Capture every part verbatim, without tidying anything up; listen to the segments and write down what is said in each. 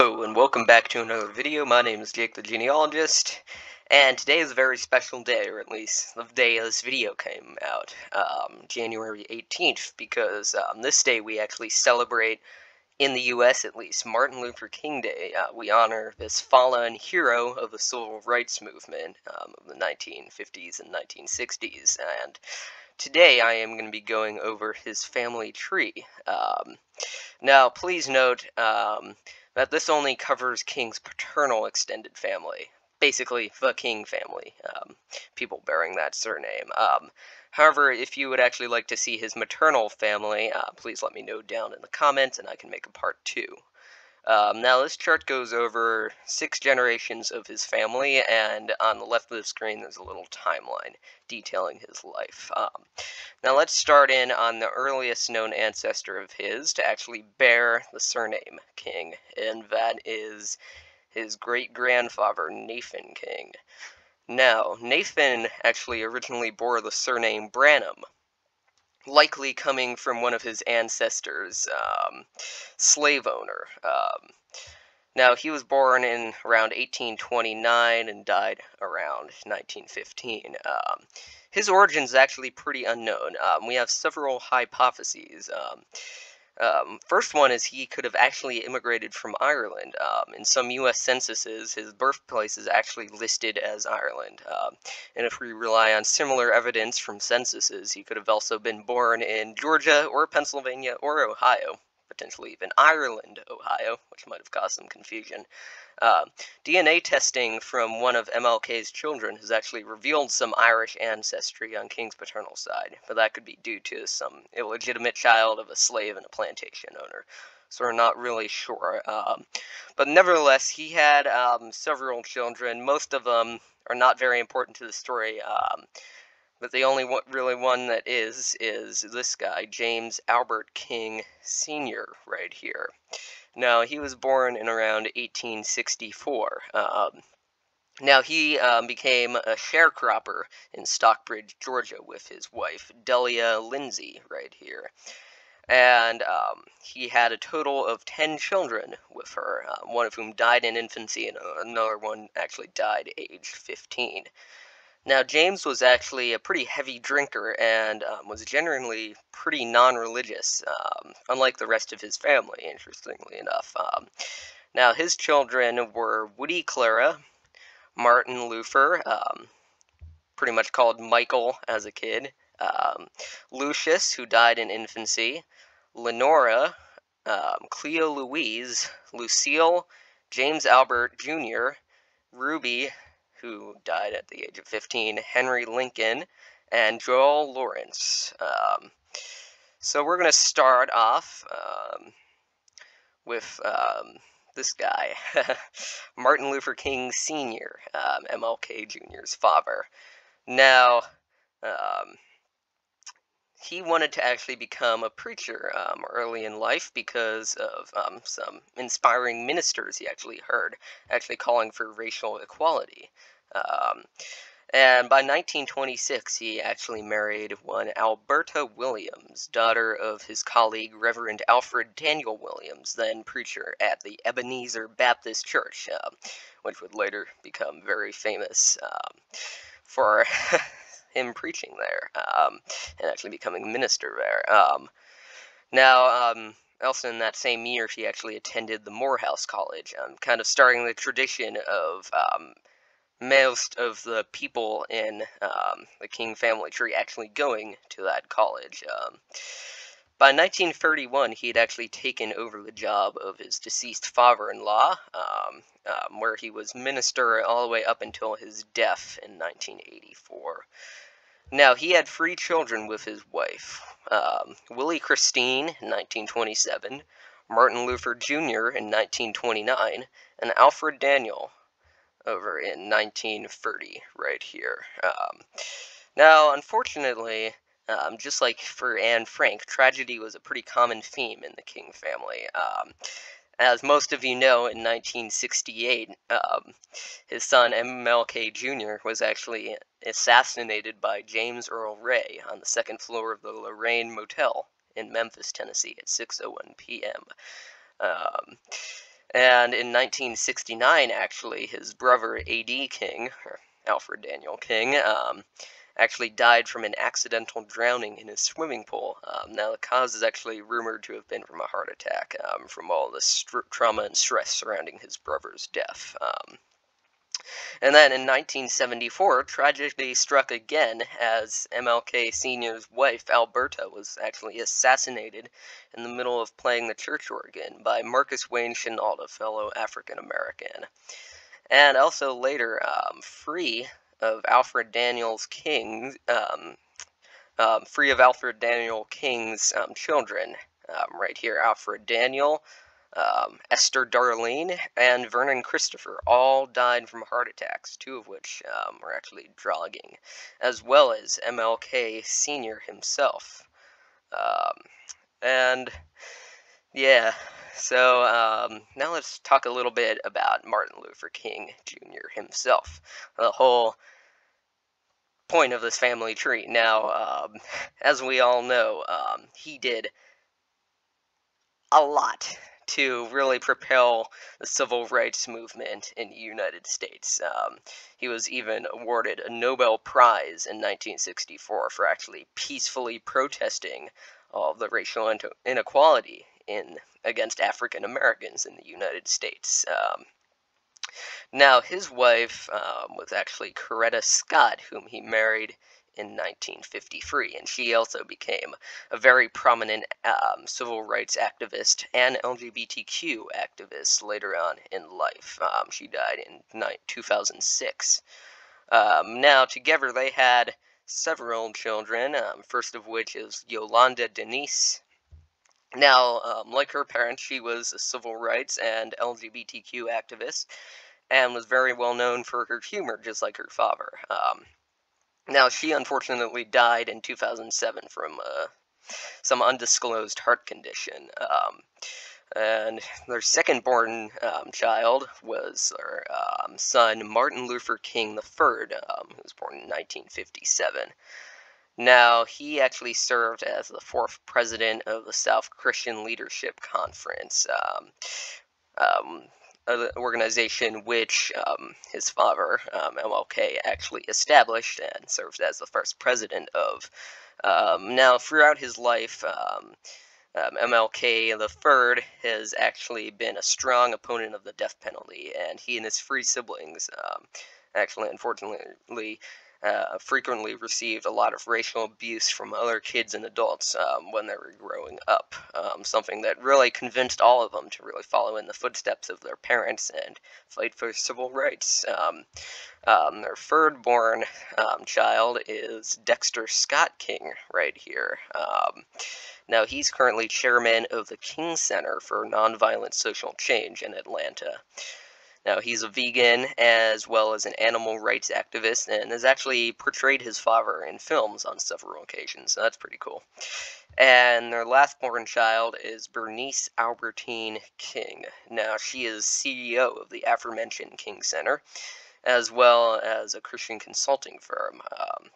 Hello and welcome back to another video. My name is Jake the Genealogist, and today is a very special day, or at least the day this video came out, um, January eighteenth, because on this day we actually celebrate, in the U S at least, Martin Luther King Day. Uh, we honor this fallen hero of the civil rights movement um, of the nineteen fifties and nineteen sixties, and today I am going to be going over his family tree. Um, now, please note, um, that this only covers King's paternal extended family, basically the King family, um, people bearing that surname. Um, however, if you would actually like to see his maternal family, uh, please let me know down in the comments and I can make a part two. Um, now this chart goes over six generations of his family, and on the left of the screen there's a little timeline detailing his life. Um, now let's start in on the earliest known ancestor of his to actually bear the surname King, and that is his great-grandfather Nathan King. Now Nathan actually originally bore the surname Branham, likely coming from one of his ancestors, um, slave owner. Um, now, he was born in around eighteen twenty-nine and died around nineteen fifteen. Um, his origin is actually pretty unknown. Um, we have several hypotheses. Um, um, first one is he could have actually immigrated from Ireland. Um, in some U S censuses, his birthplace is actually listed as Ireland. Um, and if we rely on similar evidence from censuses, he could have also been born in Georgia or Pennsylvania or Ohio, potentially even Ireland, Ohio, which might have caused some confusion. Uh, D N A testing from one of M L K's children has actually revealed some Irish ancestry on King's paternal side, but that could be due to some illegitimate child of a slave and a plantation owner, so we're not really sure. Um, but nevertheless, he had um, several children. Most of them are not very important to the story, um, but the only one, really one that is, is this guy, James Albert King Senior, right here. Now, he was born in around eighteen sixty-four. Um, now, he um, became a sharecropper in Stockbridge, Georgia, with his wife, Delia Lindsay, right here. And um, he had a total of ten children with her, uh, one of whom died in infancy, and another one actually died age fifteen. Now, James was actually a pretty heavy drinker and um, was generally pretty non-religious, um, unlike the rest of his family, interestingly enough. Um, now, his children were Woody Clara, Martin Luther, um, pretty much called Michael as a kid, um, Lucius, who died in infancy, Lenora, um, Cleo Louise, Lucille, James Albert Junior, Ruby, who died at the age of fifteen, Henry Lincoln, and Joel Lawrence. Um, so we're going to start off um, with um, this guy, Martin Luther King Senior, um, M L K Junior's father. Now, um, he wanted to actually become a preacher um, early in life because of um, some inspiring ministers he actually heard, actually calling for racial equality. Um, and by nineteen twenty-six, he actually married one Alberta Williams, daughter of his colleague Reverend Alfred Daniel Williams, then preacher at the Ebenezer Baptist Church, um, which would later become very famous um, for him preaching there, um, and actually becoming a minister there. Um, now, um, also in that same year, he actually attended the Morehouse College, um, kind of starting the tradition of um, most of the people in um, the King family tree actually going to that college. Um, by nineteen thirty-one, he had actually taken over the job of his deceased father-in-law, um, um, where he was minister all the way up until his death in nineteen eighty-four. Now, he had three children with his wife, um, Willie Christine in nineteen twenty-seven, Martin Luther Junior in nineteen twenty-nine, and Alfred Daniel over in nineteen thirty, right here. Um, now, unfortunately, um, just like for Anne Frank, tragedy was a pretty common theme in the King family. Um, As most of you know, in nineteen sixty-eight, um, his son M L K Junior was actually assassinated by James Earl Ray on the second floor of the Lorraine Motel in Memphis, Tennessee at six oh one p m Um, And in nineteen sixty-nine, actually, his brother A D King, or Alfred Daniel King, um, actually died from an accidental drowning in his swimming pool. Um, now, the cause is actually rumored to have been from a heart attack, um, from all the str trauma and stress surrounding his brother's death. Um, and then in nineteen seventy-four, tragedy struck again as M L K Senior's wife, Alberta, was actually assassinated in the middle of playing the church organ by Marcus Wayne Chenault, a fellow African-American. And also later, um, free... of Alfred Daniel's King, um, um, free of Alfred Daniel King's um, children, um, right here, Alfred Daniel, um, Esther Darlene, and Vernon Christopher all died from heart attacks, two of which um, were actually jogging, as well as M L K Senior himself. Um, and, yeah, so um, now let's talk a little bit about Martin Luther King Junior himself, the whole point of this family tree. Now, um, as we all know, um, he did a lot to really propel the civil rights movement in the United States. Um, he was even awarded a Nobel Prize in nineteen sixty-four for actually peacefully protesting all the racial inequality in against African Americans in the United States. Um, now, his wife um, was actually Coretta Scott, whom he married in nineteen fifty-three, and she also became a very prominent um, civil rights activist and L G B T Q activist later on in life. Um, she died in two thousand six. Um, now, together they had several children, um, first of which is Yolanda Denise. Now, um, like her parents, she was a civil rights and L G B T Q activist, and was very well known for her humor, just like her father. Um, now, she unfortunately died in two thousand seven from uh, some undisclosed heart condition. Um, and their second-born um, child was their um, son, Martin Luther King the third, um, who was born in nineteen fifty-seven. Now, he actually served as the fourth president of the South Christian Leadership Conference, um, um, an organization which um, his father, um, M L K, actually established and served as the first president of. Um, now, throughout his life, um, um, M L K the third has actually been a strong opponent of the death penalty, and he and his three siblings um, actually, unfortunately, Uh, frequently received a lot of racial abuse from other kids and adults um, when they were growing up, um, something that really convinced all of them to really follow in the footsteps of their parents and fight for civil rights. Um, um, their third-born um, child is Dexter Scott King, right here. Um, now, he's currently chairman of the King Center for Nonviolent Social Change in Atlanta. Now, he's a vegan as well as an animal rights activist, and has actually portrayed his father in films on several occasions, so that's pretty cool. And their last born child is Bernice Albertine King. Now, she is C E O of the aforementioned King Center, as well as a Christian consulting firm. Um,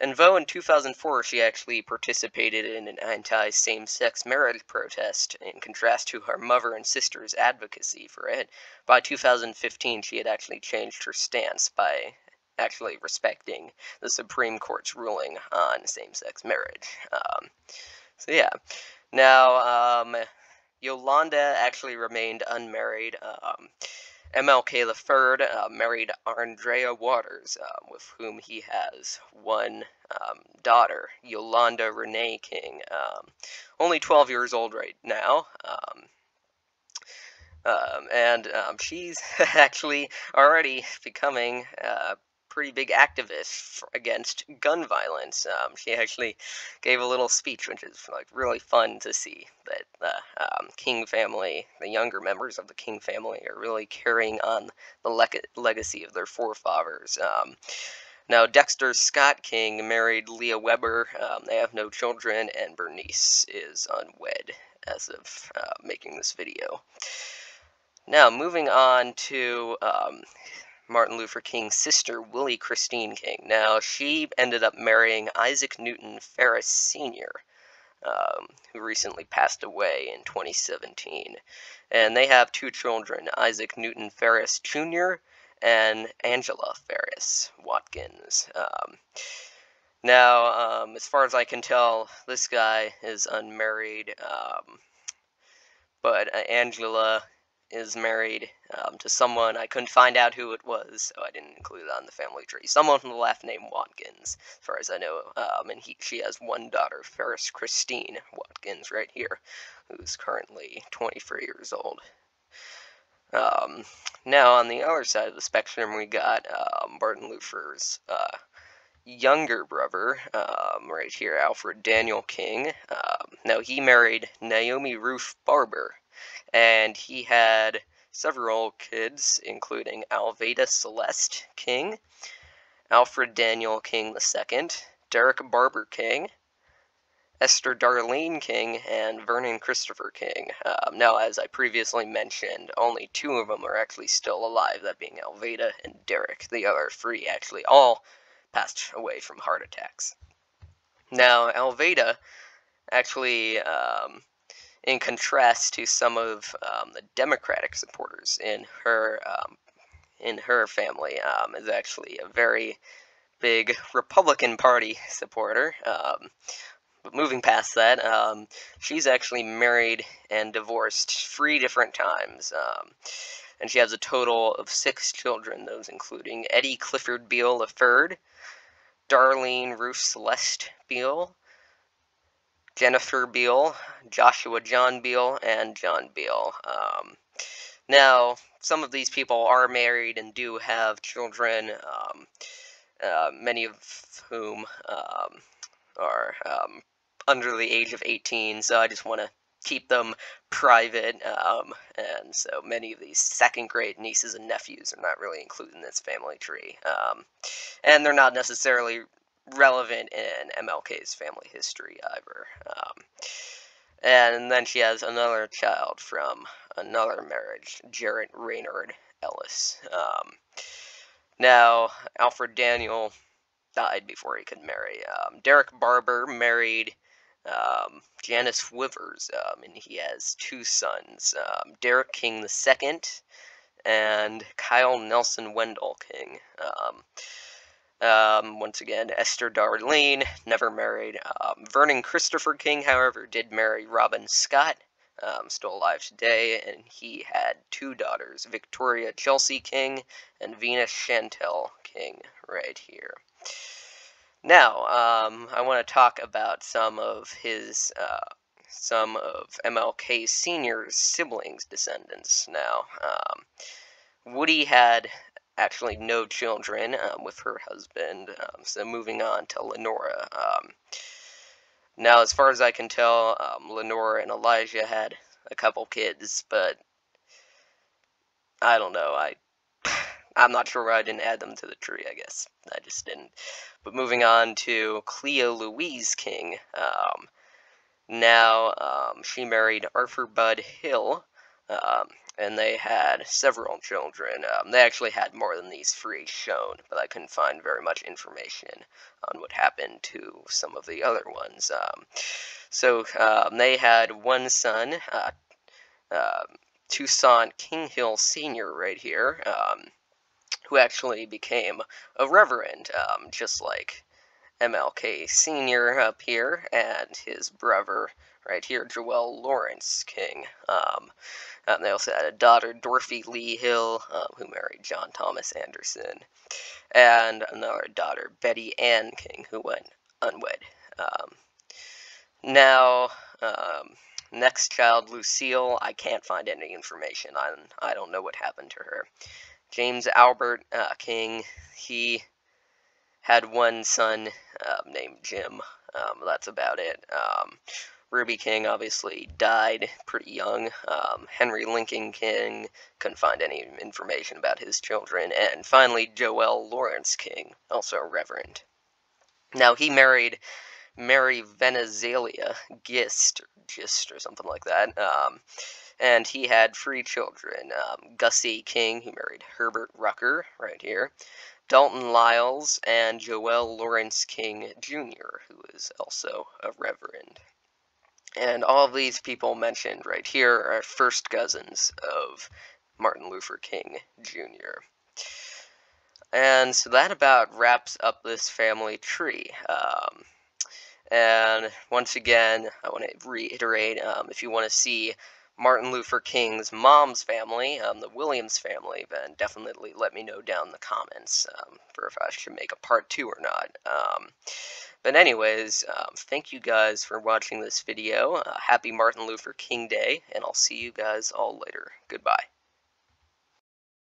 And though in two thousand four she actually participated in an anti-same-sex marriage protest in contrast to her mother and sister's advocacy for it, by two thousand fifteen she had actually changed her stance by actually respecting the Supreme Court's ruling on same-sex marriage. Um, so yeah. Now, um, Yolanda actually remained unmarried. Um, M L K the third uh, married Andrea Waters, uh, with whom he has one um, daughter, Yolanda Renee King, um, only twelve years old right now. Um, um, and um, she's actually already becoming a pretty big activist against gun violence. Um, she actually gave a little speech, which is like really fun to see, that the um, King family, the younger members of the King family, are really carrying on the le legacy of their forefathers. Um, now, Dexter Scott King married Leah Weber. Um, they have no children, and Bernice is unwed as of uh, making this video. Now, moving on to Um, Martin Luther King's sister, Willie Christine King. Now, she ended up marrying Isaac Newton Ferris Senior um, who recently passed away in twenty seventeen. And they have two children, Isaac Newton Ferris Junior and Angela Ferris Watkins. Um, now, um, as far as I can tell, this guy is unmarried, um, but uh, Angela is married um, to someone. I couldn't find out who it was, so I didn't include that on the family tree. Someone from the last name Watkins, as far as I know, um, and he, she has one daughter, Ferris Christine Watkins, right here, who's currently twenty-three years old. Um, now, on the other side of the spectrum, we got um, Martin Luther's uh, younger brother, um, right here, Alfred Daniel King. Um, now, he married Naomi Ruth Barber, and he had several kids, including Alveda Celeste King, Alfred Daniel King the Second, Derek Barber King, Esther Darlene King, and Vernon Christopher King. Um, now, as I previously mentioned, only two of them are actually still alive, that being Alveda and Derek. The other three actually all passed away from heart attacks. Now, Alveda actually... Um, in contrast to some of um, the Democratic supporters in her um, in her family, um, is actually a very big Republican Party supporter. Um, but moving past that, um, she's actually married and divorced three different times, um, and she has a total of six children, those including Eddie Clifford Beale the Third, Darlene Ruth Celeste Beale, Jennifer Beale, Joshua John Beale, and John Beale. Um, now, some of these people are married and do have children, um, uh, many of whom um, are um, under the age of eighteen, so I just want to keep them private, um, and so many of these second grade nieces and nephews are not really included in this family tree, um, and they're not necessarily relevant in M L K's family history either. Um, and then she has another child from another marriage, Jarrett Raynard Ellis. Um, now, Alfred Daniel died before he could marry. Um, Derek Barber married um, Janice Wivers, um, and he has two sons, um, Derek King the Second and Kyle Nelson Wendell King. Um, Um, once again, Esther Darlene, never married. Um, Vernon Christopher King, however, did marry Robin Scott, um, still alive today, and he had two daughters, Victoria Chelsea King and Venus Chantel King, right here. Now, um, I want to talk about some of his, uh, some of M L K Senior's siblings' descendants now. Um, Woody had actually no children um, with her husband, um, so moving on to Lenora. Um, now, as far as I can tell, um, Lenora and Elijah had a couple kids, but I don't know, I, I'm not sure why I didn't add them to the tree, I guess, I just didn't. But moving on to Cleo Louise King, um, now um, she married Arthur Budd Hill, um, and they had several children. Um, they actually had more than these three shown, but I couldn't find very much information on what happened to some of the other ones. Um, so um, they had one son, uh, uh, Toussaint Kinghill Senior right here, um, who actually became a reverend, um, just like M L K Senior up here, and his brother right here, Joelle Lawrence King. Um, and they also had a daughter, Dorothy Lee Hill, um, who married John Thomas Anderson, and another daughter, Betty Ann King, who went unwed. Um, now, um, next child, Lucille, I can't find any information on. I don't know what happened to her. James Albert uh, King, he had one son um, named Jim. Um, that's about it. Um, Ruby King obviously died pretty young. Um, Henry Lincoln King, couldn't find any information about his children. And finally, Joelle Lawrence King, also a reverend. Now, he married Mary Venezalia Gist, Gist or something like that. Um, and he had three children. Um, Gussie King, he married Herbert Rucker, right here. Dalton Lyles, and Joelle Lawrence King Junior, who is also a reverend. And all of these people mentioned right here are first cousins of Martin Luther King Junior And so that about wraps up this family tree. Um, and once again, I want to reiterate, um, if you want to see Martin Luther King's mom's family, um, the Williams family, then definitely let me know down in the comments um, for if I should make a part two or not. Um, but anyways, um, thank you guys for watching this video. Uh, happy Martin Luther King Day, and I'll see you guys all later. Goodbye.